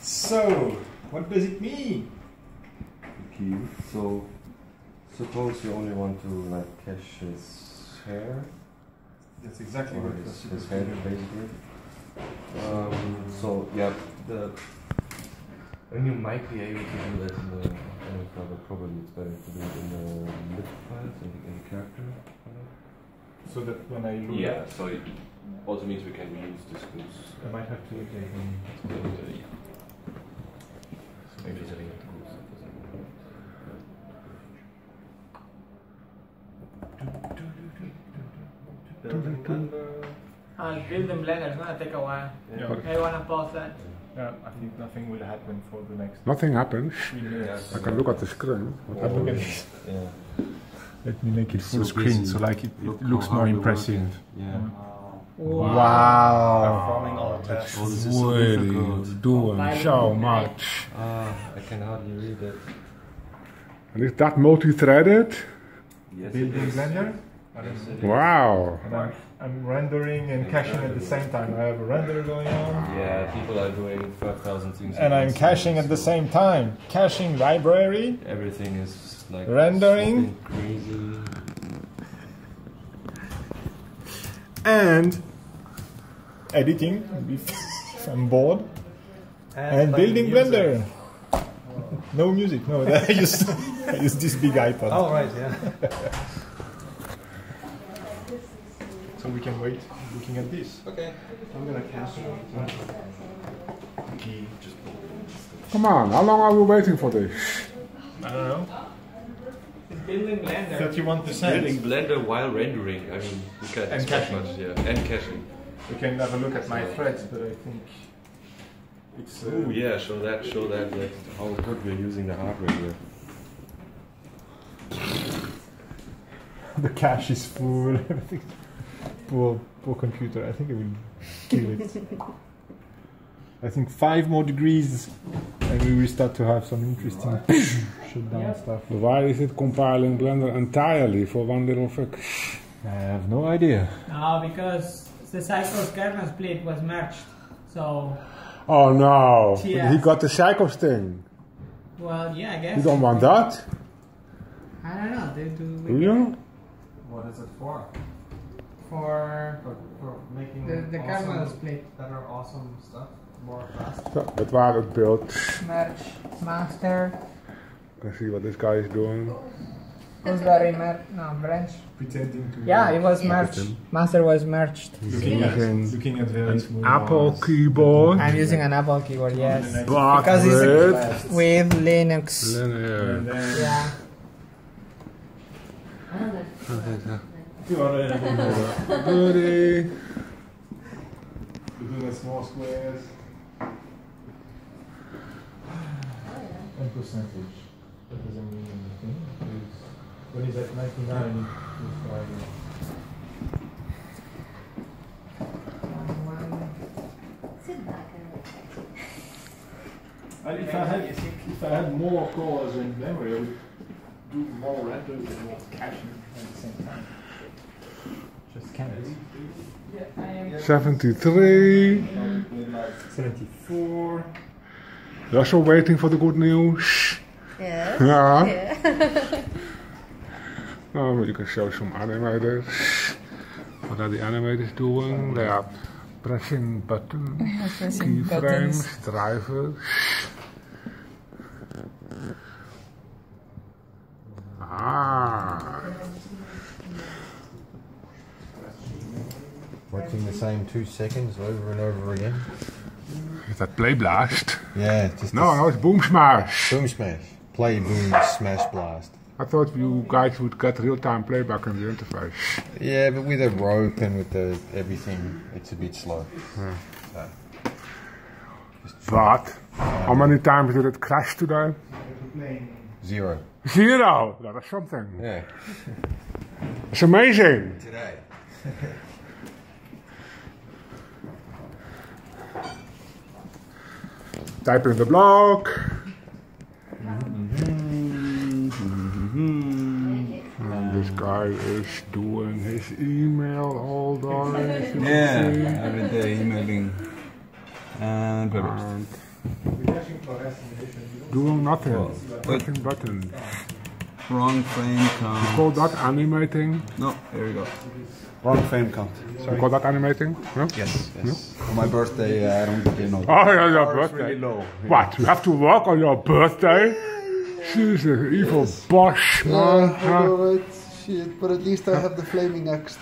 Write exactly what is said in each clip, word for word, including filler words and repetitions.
So, what does it mean? Okay, so suppose you only want to like cache his hair. That's exactly what his, his hair basically. Um, so yeah, the and you might be able to do that in the end file, but probably it's better to do it in the lib files and in the character file. So that when I look yeah, so it also means we can use this groups. I might have to take them. Yeah. So maybe setting up the groups. I'll build them later, it's gonna take a while. Yeah. Okay. I wanna pause that. Yeah, I think nothing will happen for the next. Nothing happened. Yes. I can look at the screen. What oh, okay. yeah. Let me make it full so screen busy. So like it, look it looks more impressive. Yeah. Wow. wow. wow. Performing all the tests. What so are you doing? So much. Ah, I can hardly read it. And is that multi-threaded? Yes. Building Blender. Wow! And I'm, I'm rendering and caching at the same time. I have a render going on. Yeah, people are doing five thousand things. And I'm caching at the same time. Caching library. Everything is like rendering. Crazy. And editing if I'm bored. And, and building Blender. Wow. No music. No, I just I use this big iPod. Oh right, yeah. So we can wait looking at this. Okay. I'm gonna cancel it. Come on, how long are we waiting for this? I don't know. It's building Blender. thirty-one percent. It's building Blender while rendering. I mean, we can't expect much, yeah. And caching. We can have a look at my threads, but I think it's. Uh, oh, yeah, show that, show that, like how good we're using the hardware here. The cache is full, everything. Poor, poor computer, I think it will kill it. I think five more degrees and we will start to have some interesting shutdown yep. stuff. Why is it compiling Blender entirely for one little fuck? I have no idea. No, because the Psycho's kernel split was merged, so... Oh no! He got the Psycho's thing! Well, yeah, I guess. You don't want that? I don't know, they do... Do you? What is it for? For, for, for making the, the awesome kernel split better, awesome stuff more fast. But why it built? Merge master. Let's see what this guy is doing. Who's very mer no branch? Pretending to. Yeah, merge. It was merged. Yeah. Master was merged. Looking yeah. at looking at the an Apple ones. Keyboard. I'm using an Apple keyboard. Yes. But because it's with, with Linux. Linux. Yeah. yeah. You are Goody. You're doing small squares. And percentage. That doesn't mean anything. When is that ninety-nine? Sit back and if I had if I had more cores in memory, I would do more renders and more caching at the same time. Just count it. seventy-three. seventy-four. You're also waiting for the good news. Yes. Yeah. yeah. Oh, but you can show some animators. What are the animators doing? They are pressing buttons, keyframes, drivers. Ah. Watching the same two seconds over and over again. Is that Play Blast? Yeah. Just no, no, it's Boom Smash. Boom Smash. Play Boom Smash Blast. I thought you guys would get real-time playback in the interface. Yeah, but with the rope and with the everything, it's a bit slow. Yeah. So, just but, um, how many times did it crash today? Zero. Zero! That is something. Yeah. It's amazing. Today. Type in the blog. Mm-hmm. Mm-hmm. Mm-hmm. this guy is doing his email all day. Yeah, every day emailing and papers. Doing nothing, oh, pressing buttons. Wrong frame count. You call that animating? No, there you go. Wrong frame count. Sorry. You call that animating? No? Yes, yes. No? On my birthday, uh, I don't get know. Oh, yeah, your Power birthday. Really low. Yeah. What? You have to work on your birthday? Jesus, evil yes. Bosch. Yeah, uh, I know it. Shit, but at least I have the flaming axe.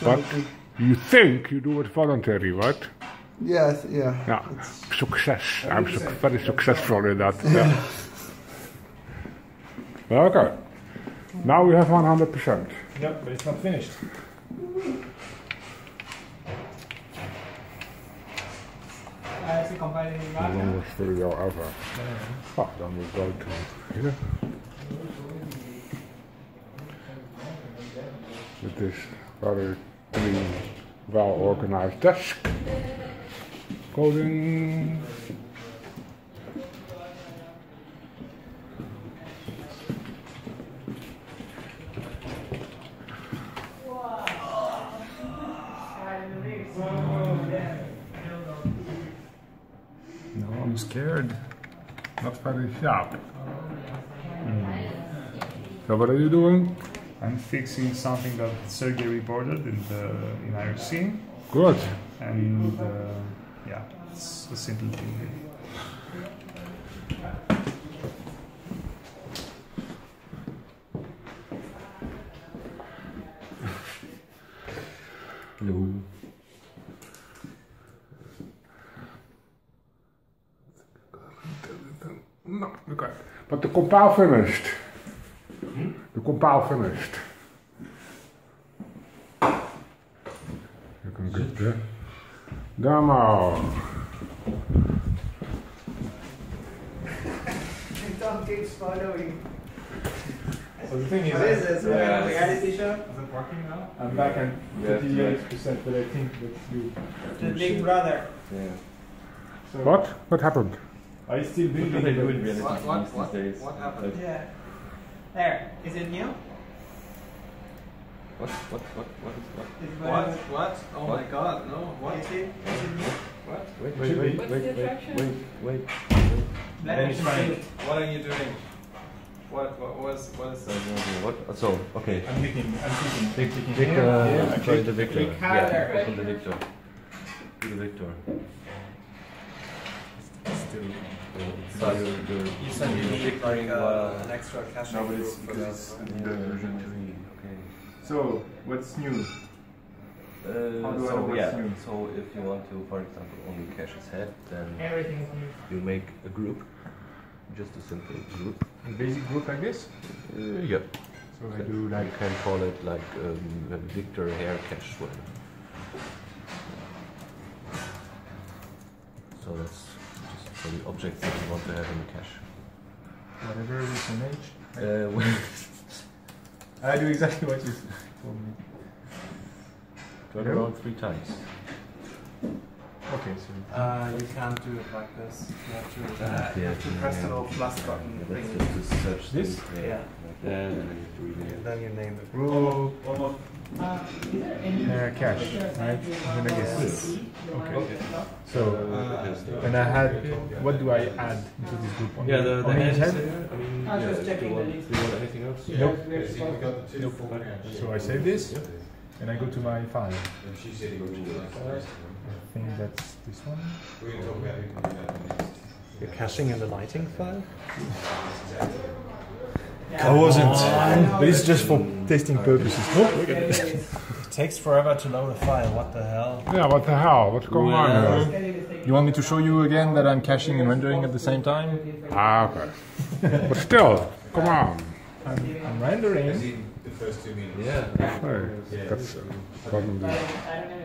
You think you do it voluntary, right? Yes, yeah. Yeah. It's success. I'm su very successful in that. Yeah. Okay. Now we have one hundred percent. Yep, but it's not finished. I see compiling the longest video ever. Oh, then we go to here. With this very clean, well organized desk. Coding. I'm scared. Not very sharp. Mm. So what are you doing? I'm fixing something that Sergey reported in the in I R C. Good. And uh, yeah, it's a simple thing here. Hello. No, okay. But the compile finished. Hmm? The compile finished. You can get there. Demo. I don't keep following. So the thing is, what is this? Yeah. Reality show? Is it working now? I'm back at thirty-eight percent, but I think that's you. The big brother. Yeah. So what? What happened? I still building it. Really what, what, what, what happened? Yeah. There. Is it new? What? What? What? What is what? What? What? Oh what? My God! No. What? Is it? Is it new? What? Wait! Wait! Wait! What's wait! Wait! Wait! Wait! Let me find it. What are you doing? What? What was? What is that? What? So okay. I'm clicking. I'm clicking. Click, clicking. Click, uh, yeah. Click, click the Victor. Click yeah. Click the Victor. Click the Victor. Still, uh, you, you, you send me requiring uh, an extra cache no, it's for because that. Yeah, version three. Okay. So, what's new? Uh, How do so, I know what's yeah. new? So, if you want to, for example, only cache its head, then everything is new. You make a group, just a simple group. A basic group like this? Uh, yeah. So, I do like. You can call it like um, Victor hair cache. So, that's. So the objects that you want to have in the cache. Whatever is an H. Uh, I do exactly what you told me. Turn no? around three times. Okay, so uh, you can't do it like this. You have to, uh, yeah, you have to press yeah. the little plus button. Yeah, thing. Search this? Thing. Yeah. yeah. Like that, and then you rename it. And then you name the group. Oh, oh, oh. Uh, uh, cache, right? I'm gonna guess this. Okay. okay. So, uh, when I had, what do I add into this group? On yeah, the, the, the head. head? I mean, I was yeah, just checking the list. Do you want anything else? Yeah. Nope. Yeah. nope. So I save this, yeah. and I go to my file. She said you go to the file. I think that's this one. You're caching in the lighting file? I wasn't. This is just for testing purposes. Oh, look at this. It takes forever to load a file. What the hell? Yeah, what the hell? What's going well, on here? You want me to show you again that I'm caching and rendering at the same time? Ah, okay. But still, come on. I'm, I'm rendering. The first two minutes. Yeah. Hey, yeah. That's probably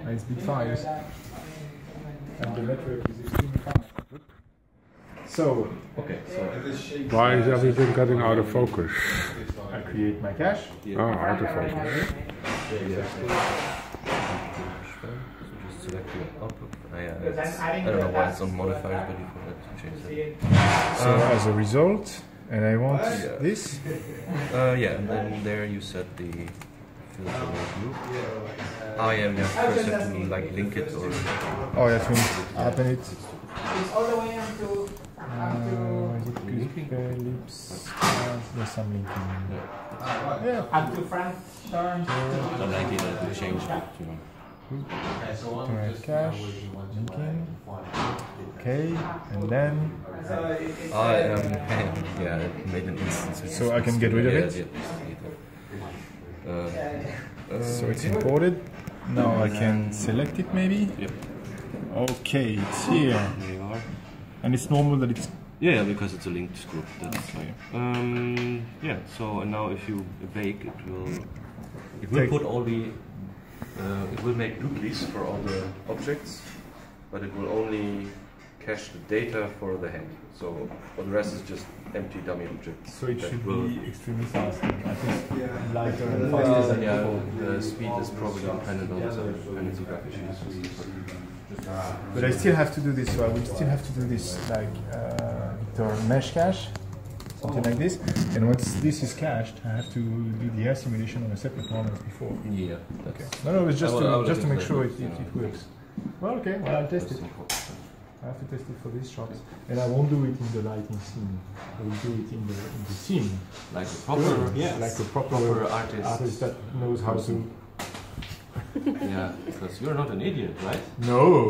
nice big files. And the network is extremely fast. So, okay. So why is everything getting out of focus? I create my cache. Yeah. Oh, out of focus. Yeah. So just select your output. I, uh, I don't know why it's on modifiers, but you forgot to change that. So uh, as a result. And I want yeah. this? Uh, yeah, and then there you set the to the group. Oh yeah, we have first have to like link it or. Oh yeah, to open it. It's all the way up to. Uh, is it linking? Lips. Uh, there's some linking. Yeah. Yeah. Up to front turn. I don't like it that we change it, you know. Okay, so one just cache, linking, okay, and then... Oh, um, yeah, it made an instance. So I can get rid of it? Yeah, uh, so it's imported. Now I can select it maybe? Yep. Okay, it's here. And it's normal that it's... Yeah, because it's a linked group. That's okay. Um, yeah, so now if you bake, it will... It will put all the... Uh, it will make duplies for all the objects, but it will only cache the data for the head. So all the rest is just empty dummy objects. So it should will be extremely fast. I think yeah. lighter and faster. Yeah, yeah, the speed is probably dependent on dependency graph issues. But I still have to do this. So I will still have to do this, like uh, Victor mesh cache, something like this. And once this is cached, I have to do the air simulation on a separate one as before. Yeah. Okay. No, no, it's just to, just to make sure it, it, it works. Well, okay, well, I'll test it. I have to test it for these shots. And I won't do it in the lighting scene. I will do it in the, in the scene. Like a proper, yes. like a proper, proper artist. artist that knows how to. Yeah, because you're not an idiot, right? No.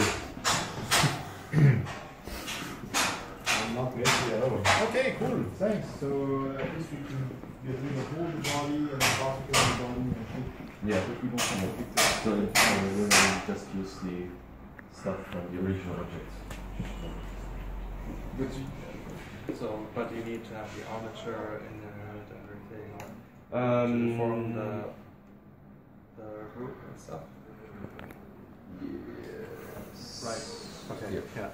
Okay, cool, thanks. So uh, at least we can get rid of all the body and the particle and the body and the yeah. we don't have a picture. So we will just use the stuff from the original object. But you, so, but you need to have the armature in it and everything um, to form the, the group and stuff. Yes. Right, okay, yeah. yeah.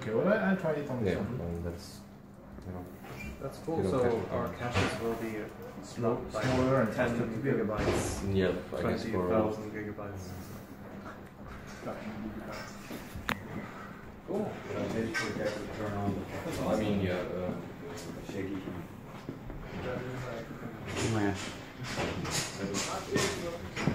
Okay, well, I'll try it on this yeah, one. That's, you know, that's cool. So cache our caches will be slow, smaller and ten gigabytes. Yeah, twenty thousand gigabytes. Cool. I mean, yeah, uh, shaky. Yeah.